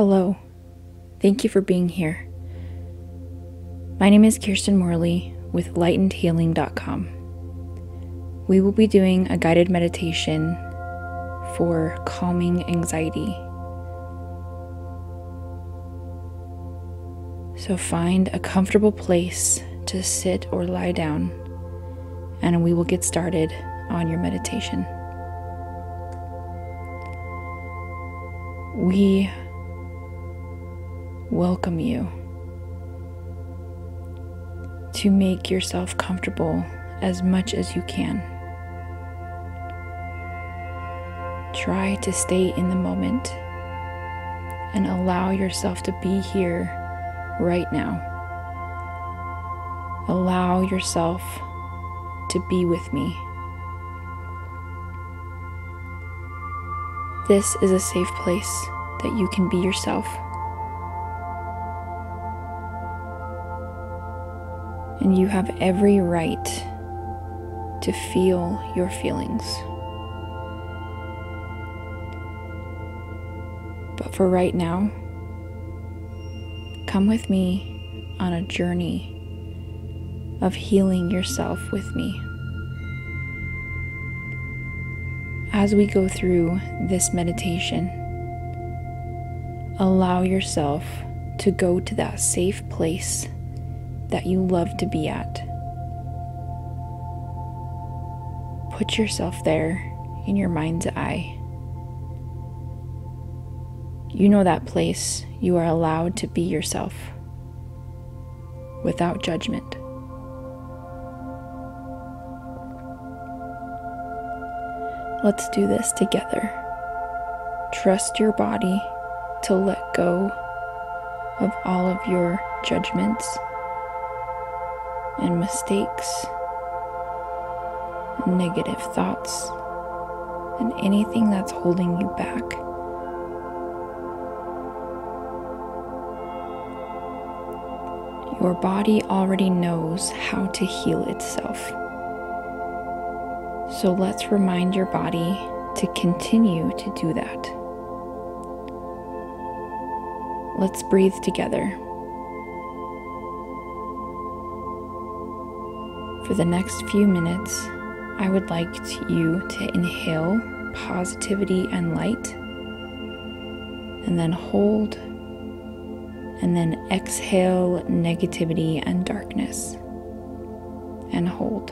Hello. Thank you for being here. My name is Kirsten Morley with lightenedhealing.com. We will be doing a guided meditation for calming anxiety. So find a comfortable place to sit or lie down, and we will get started on your meditation. We welcome you to make yourself comfortable as much as you can. Try to stay in the moment and allow yourself to be here right now. Allow yourself to be with me. This is a safe place that you can be yourself. And you have every right to feel your feelings. But for right now, come with me on a journey of healing yourself with me. As we go through this meditation, allow yourself to go to that safe place that you love to be at. Put yourself there in your mind's eye. You know that place you are allowed to be yourself without judgment. Let's do this together. Trust your body to let go of all of your judgments and mistakes, negative thoughts, and anything that's holding you back. Your body already knows how to heal itself. So let's remind your body to continue to do that. Let's breathe together. For the next few minutes, I would like you to inhale positivity and light, and then hold, and then exhale negativity and darkness, and hold.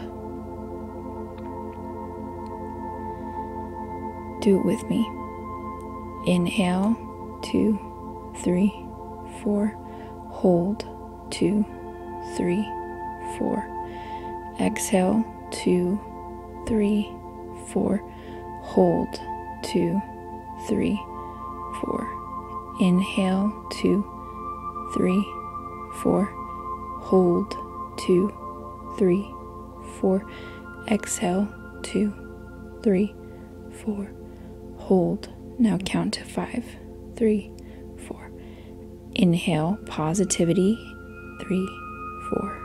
Do it with me. Inhale, 2, 3, 4, hold, 2, 3, 4. Exhale, 2, 3, 4. Hold, 2, 3, 4. Inhale, 2, 3, 4. Hold, 2, 3, 4. Exhale, 2, 3, 4. Hold. Now count to 5, 3, 4. Inhale, positivity, 3, 4.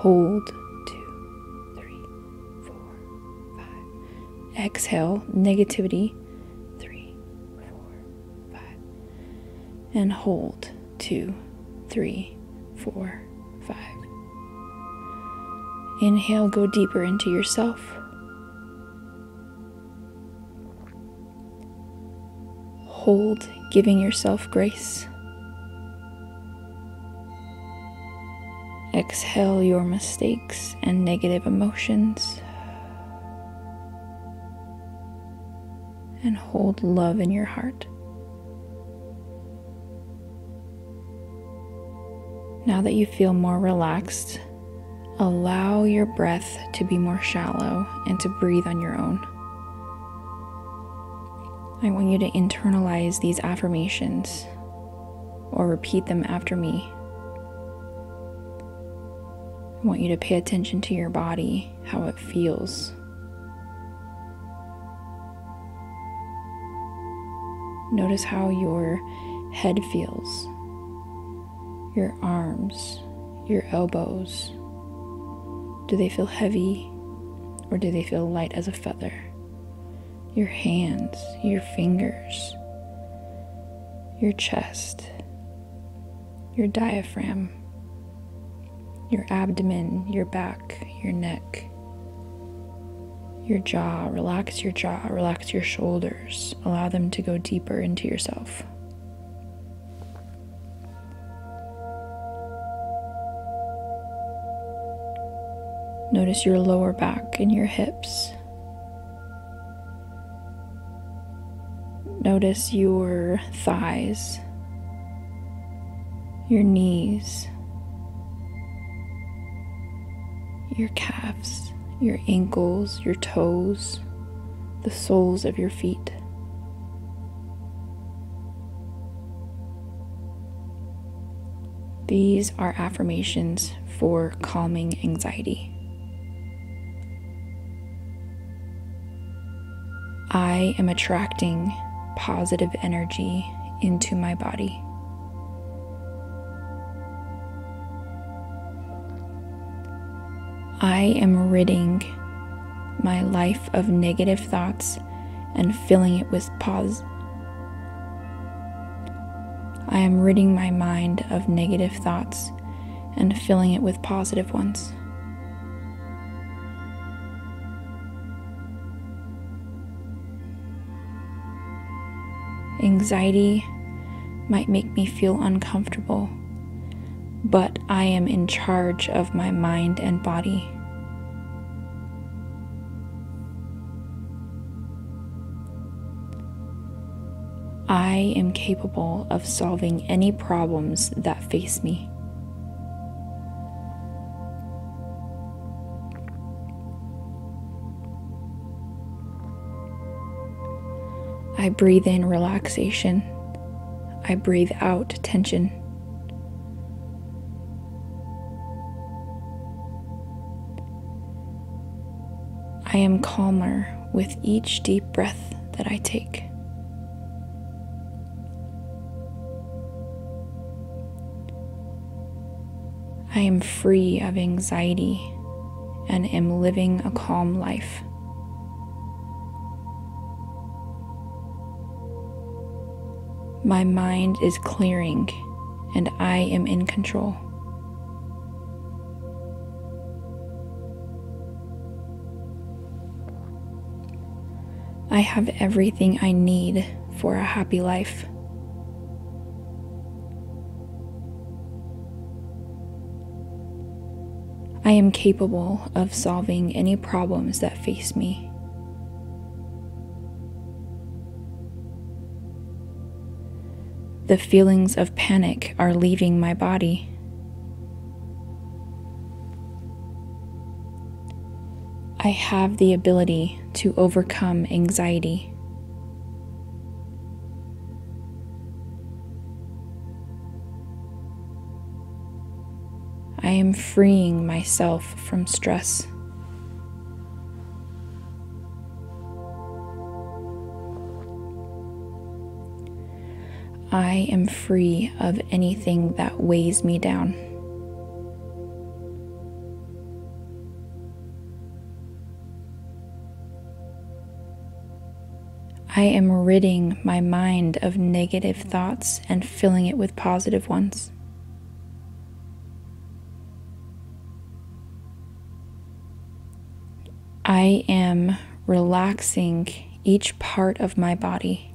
Hold, 2, 3, 4, 5. Exhale, negativity, 3, 4, 5. And hold, 2, 3, 4, 5. Inhale, go deeper into yourself. Hold, giving yourself grace. Exhale your mistakes and negative emotions, and hold love in your heart. Now that you feel more relaxed, allow your breath to be more shallow and to breathe on your own. I want you to internalize these affirmations or repeat them after me. I want you to pay attention to your body, how it feels. Notice how your head feels, your arms, your elbows. Do they feel heavy, or do they feel light as a feather? Your hands, your fingers. your chest, your diaphragm, your abdomen, your back, your neck, your jaw. Relax your jaw, relax your shoulders. Allow them to go deeper into yourself. Notice your lower back and your hips. Notice your thighs, your knees, your calves, your ankles, your toes, the soles of your feet. These are affirmations for calming anxiety. I am attracting positive energy into my body. I am ridding my life of negative thoughts and filling it with pause. I am ridding my mind of negative thoughts and filling it with positive ones. Anxiety might make me feel uncomfortable, but I am in charge of my mind and body. I am capable of solving any problems that face me. I breathe in relaxation. I breathe out tension. I am calmer with each deep breath that I take. I am free of anxiety and am living a calm life. My mind is clearing and I am in control. I have everything I need for a happy life. I am capable of solving any problems that face me. The feelings of panic are leaving my body. I have the ability to overcome anxiety. I am freeing myself from stress. I am free of anything that weighs me down. I am ridding my mind of negative thoughts and filling it with positive ones. I am relaxing each part of my body.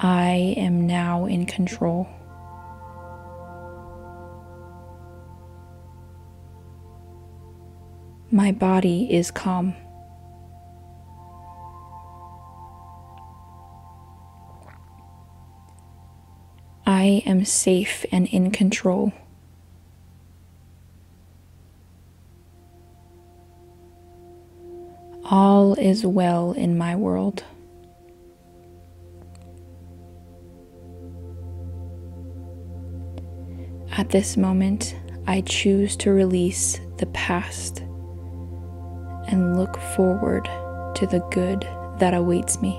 I am now in control. My body is calm. I am safe and in control. All is well in my world. At this moment, I choose to release the past and look forward to the good that awaits me.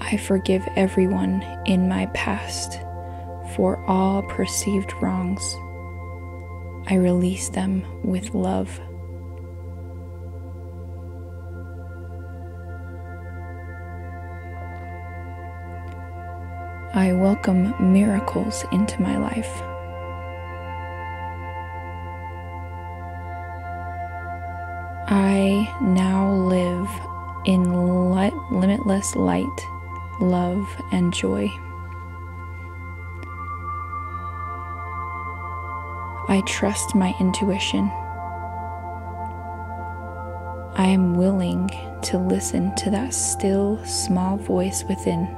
I forgive everyone in my past for all perceived wrongs. I release them with love. I welcome miracles into my life. I now live in limitless light, love, and joy. I trust my intuition. I am willing to listen to that still, small voice within.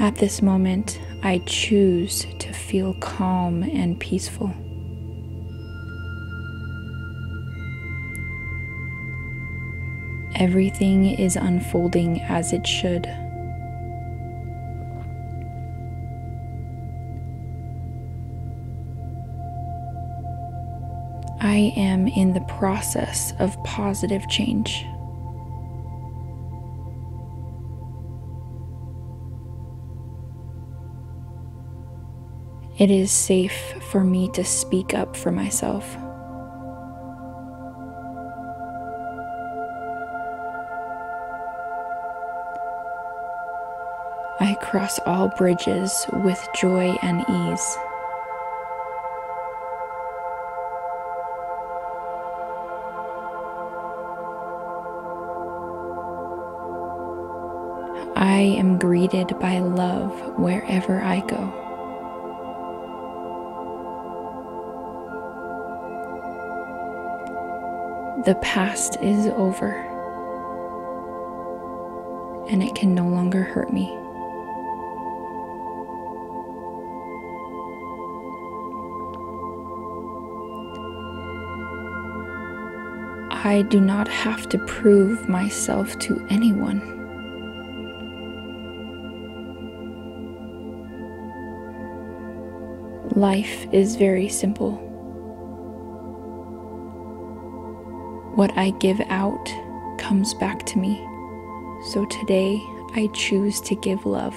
At this moment, I choose to feel calm and peaceful. Everything is unfolding as it should. I am in the process of positive change. It is safe for me to speak up for myself. I cross all bridges with joy and ease. I am greeted by love wherever I go. The past is over, and it can no longer hurt me. I do not have to prove myself to anyone. Life is very simple. What I give out comes back to me, so today I choose to give love.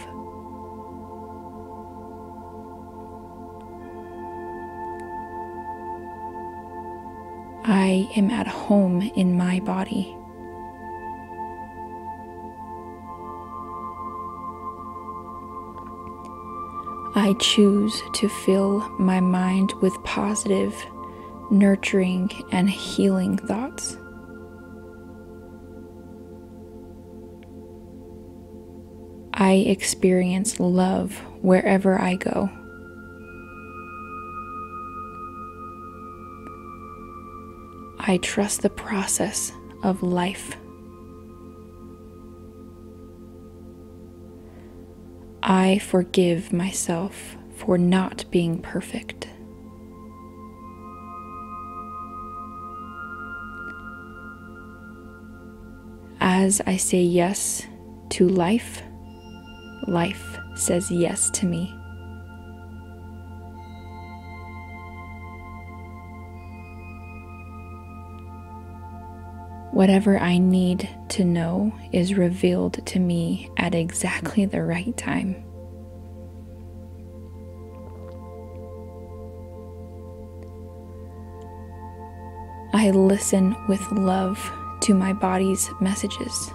I am at home in my body. I choose to fill my mind with positive, nurturing and healing thoughts. I experience love wherever I go. I trust the process of life. I forgive myself for not being perfect. As I say yes to life, life says yes to me. Whatever I need to know is revealed to me at exactly the right time. I listen with love to my body's messages.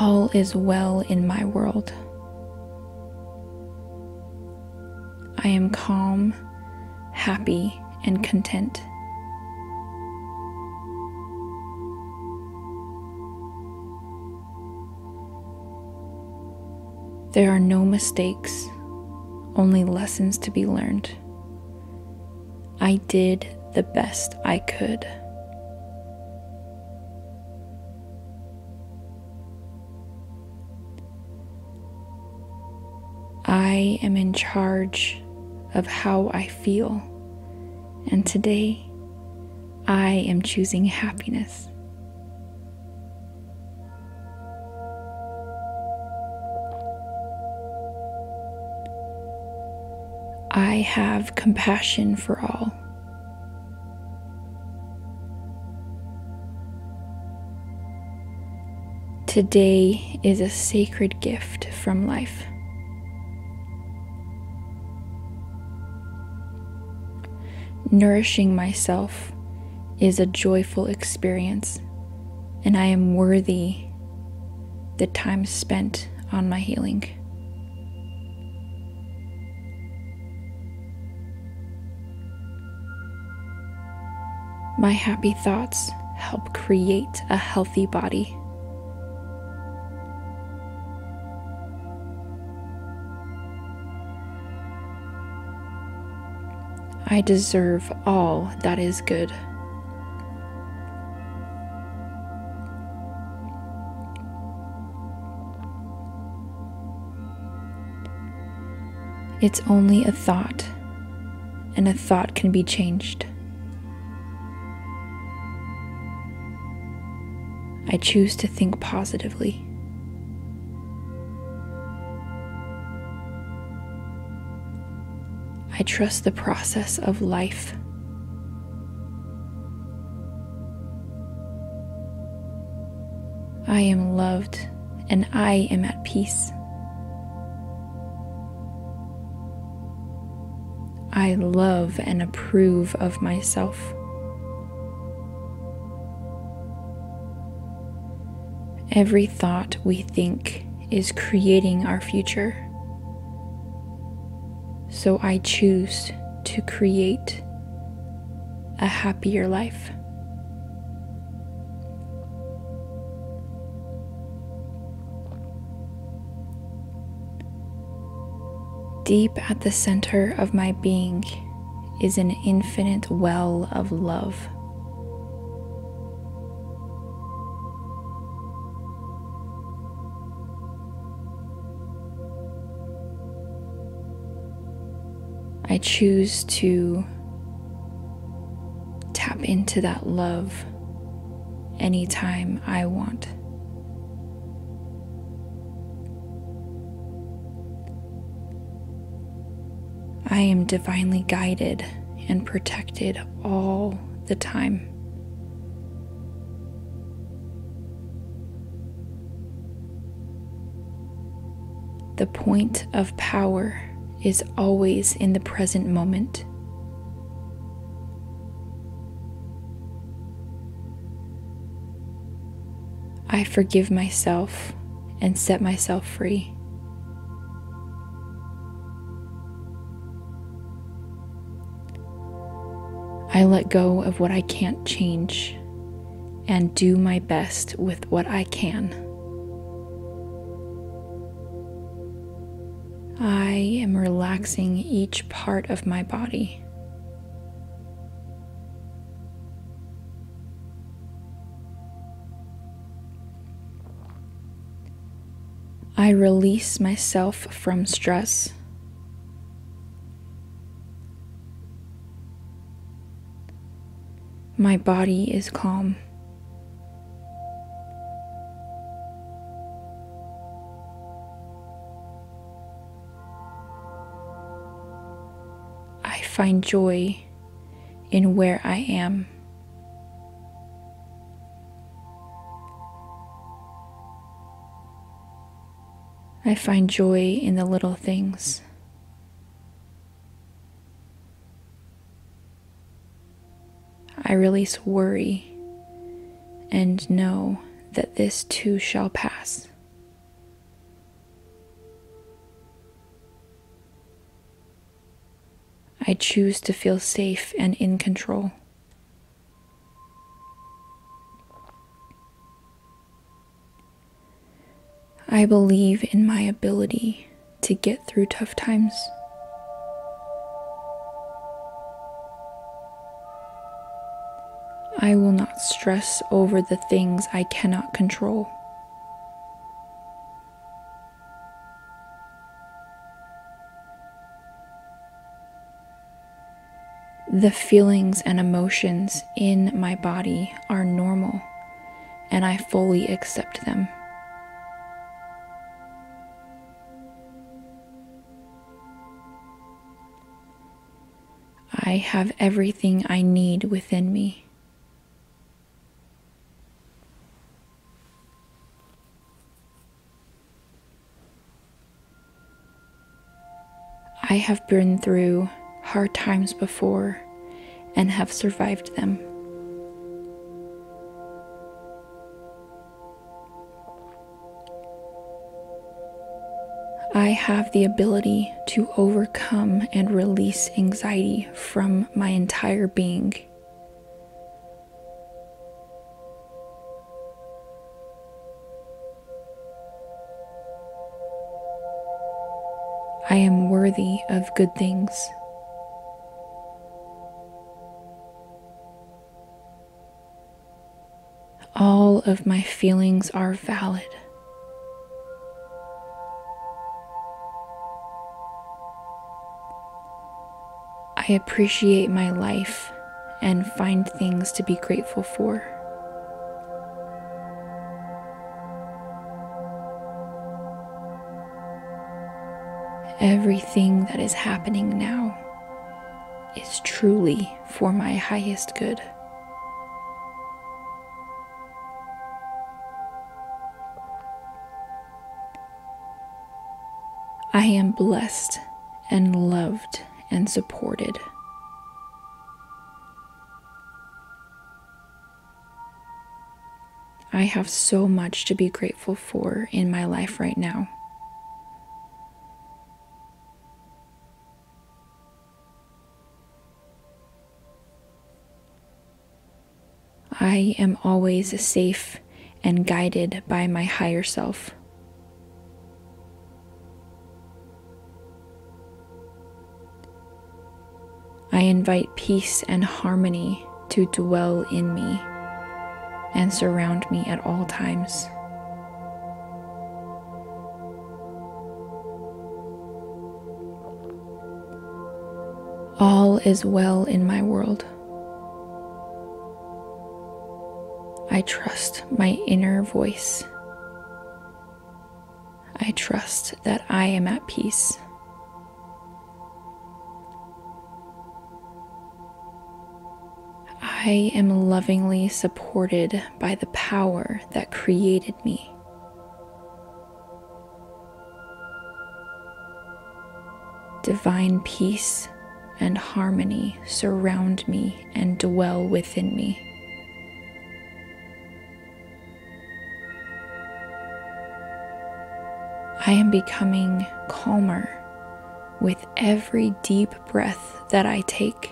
All is well in my world. I am calm, happy, and content. There are no mistakes, only lessons to be learned. I did the best I could. I am in charge of how I feel, and today I am choosing happiness. I have compassion for all. Today is a sacred gift from life. Nourishing myself is a joyful experience, and I am worthy the time spent on my healing. My happy thoughts help create a healthy body. I deserve all that is good. It's only a thought, and a thought can be changed. I choose to think positively. I trust the process of life. I am loved, and I am at peace. I love and approve of myself. Every thought we think is creating our future. So I choose to create a happier life. Deep at the center of my being is an infinite well of love. I choose to tap into that love anytime I want. I am divinely guided and protected all the time. The point of power is always in the present moment. I forgive myself and set myself free. I let go of what I can't change and do my best with what I can. I am relaxing each part of my body. I release myself from stress. My body is calm. I find joy in where I am. I find joy in the little things. I release worry and know that this too shall pass. I choose to feel safe and in control. I believe in my ability to get through tough times. I will not stress over the things I cannot control. The feelings and emotions in my body are normal, and I fully accept them. I have everything I need within me. I have been through hard times before and have survived them. I have the ability to overcome and release anxiety from my entire being. I am worthy of good things. All of my feelings are valid. I appreciate my life and find things to be grateful for. Everything that is happening now is truly for my highest good. I am blessed and loved and supported. I have so much to be grateful for in my life right now. I am always safe and guided by my higher self. I invite peace and harmony to dwell in me and surround me at all times. All is well in my world. I trust my inner voice. I trust that I am at peace. I am lovingly supported by the power that created me. Divine peace and harmony surround me and dwell within me. I am becoming calmer with every deep breath that I take.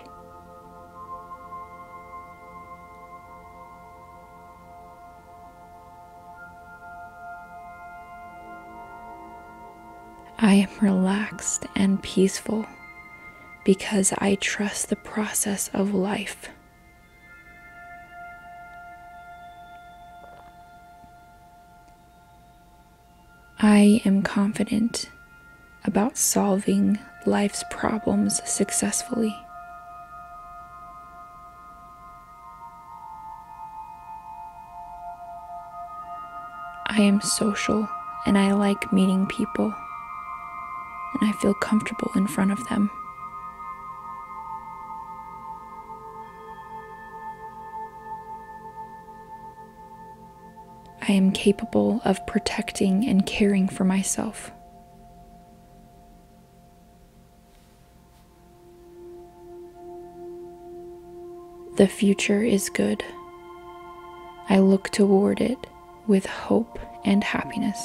I am relaxed and peaceful because I trust the process of life. I am confident about solving life's problems successfully. I am social and I like meeting people. And I feel comfortable in front of them. I am capable of protecting and caring for myself. The future is good. I look toward it with hope and happiness.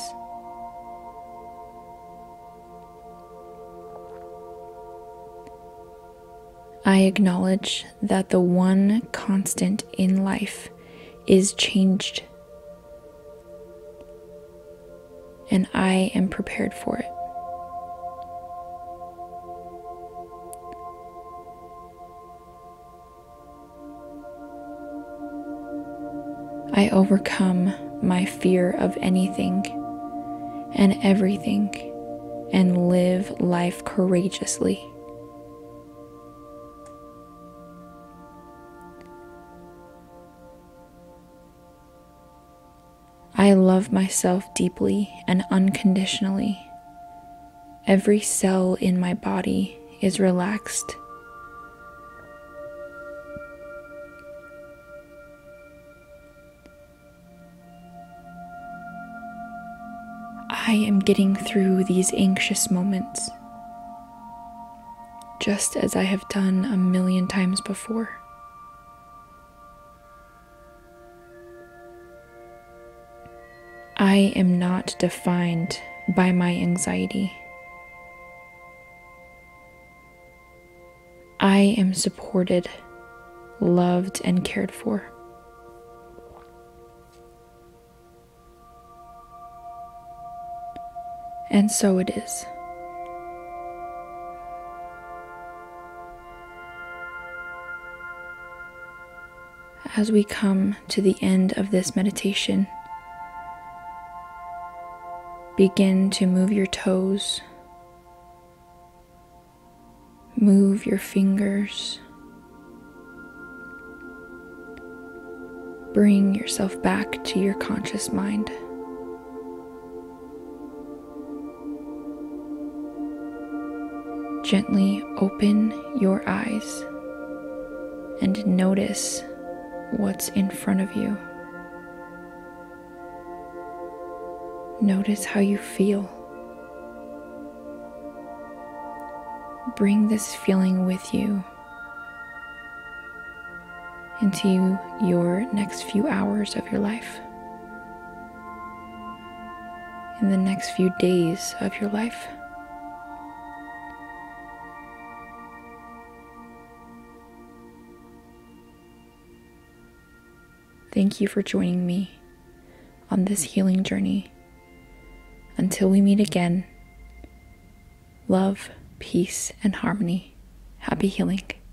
I acknowledge that the one constant in life is changed, and I am prepared for it. I overcome my fear of anything and everything and live life courageously. I love myself deeply and unconditionally. Every cell in my body is relaxed. I am getting through these anxious moments. just as I have done a million times before. I am not defined by my anxiety. I am supported, loved, and cared for. And so it is. As we come to the end of this meditation, begin to move your toes, move your fingers, bring yourself back to your conscious mind. Gently open your eyes and notice what's in front of you. Notice how you feel. Bring this feeling with you into your next few hours of your life, in the next few days of your life. Thank you for joining me on this healing journey. Until we meet again, love, peace, and harmony. Happy healing.